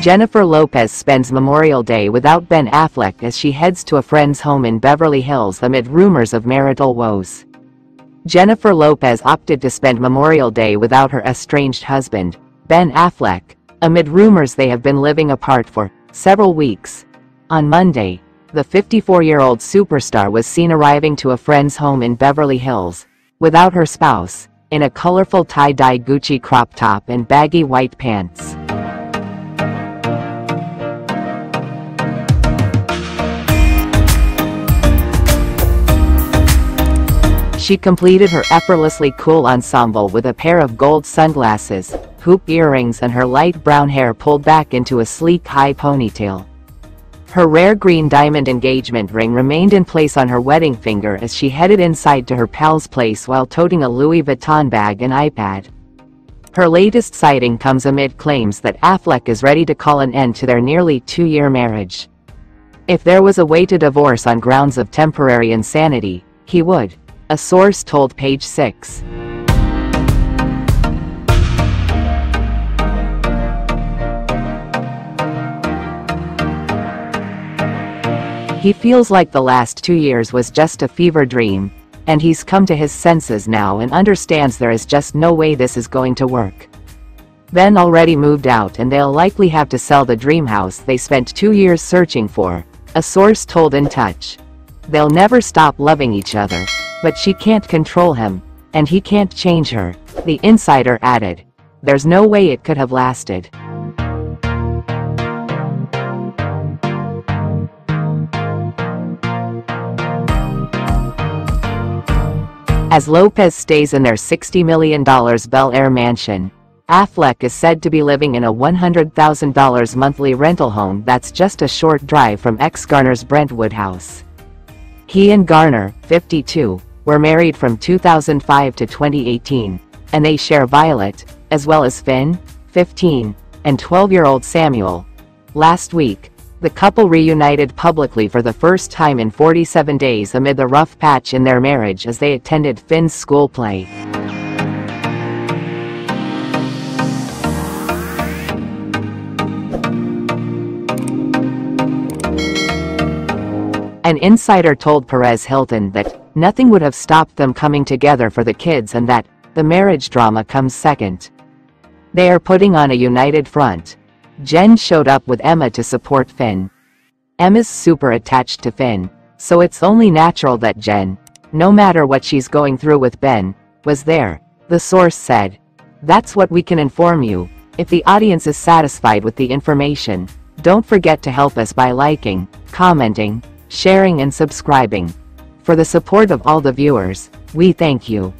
Jennifer Lopez spends Memorial Day without Ben Affleck as she heads to a friend's home in Beverly Hills amid rumors of marital woes. Jennifer Lopez opted to spend Memorial Day without her estranged husband, Ben Affleck, amid rumors they have been living apart for several weeks. On Monday, the 54-year-old superstar was seen arriving to a friend's home in Beverly Hills, without her spouse, in a colorful tie-dye Gucci crop top and baggy white pants. She completed her effortlessly cool ensemble with a pair of gold sunglasses, hoop earrings and her light brown hair pulled back into a sleek high ponytail. Her rare green diamond engagement ring remained in place on her wedding finger as she headed inside to her pal's place while toting a Louis Vuitton bag and iPad. Her latest sighting comes amid claims that Affleck is ready to call an end to their nearly two-year marriage. If there was a way to divorce on grounds of temporary insanity, he would, a source told Page Six. He feels like the last 2 years was just a fever dream, and he's come to his senses now and understands there is just no way this is going to work. Ben already moved out and they'll likely have to sell the dream house they spent 2 years searching for, a source told In Touch. They'll never stop loving each other, but she can't control him, and he can't change her, the insider added. There's no way it could have lasted. As Lopez stays in their $60 million Bel Air mansion, Affleck is said to be living in a $100,000 monthly rental home that's just a short drive from ex-Garner's Brentwood house. He and Garner, 52, were married from 2005 to 2018, and they share Violet, as well as Finn, 15, and 12-year-old Samuel. Last week, the couple reunited publicly for the first time in 47 days amid the rough patch in their marriage as they attended Finn's school play. An insider told Perez Hilton that nothing would have stopped them coming together for the kids and that the marriage drama comes second. They are putting on a united front. Jen showed up with Emma to support Finn. Emma's super attached to Finn, so it's only natural that Jen, no matter what she's going through with Ben, was there, the source said. That's what we can inform you. If the audience is satisfied with the information, don't forget to help us by liking, commenting, sharing and subscribing. For the support of all the viewers, we thank you.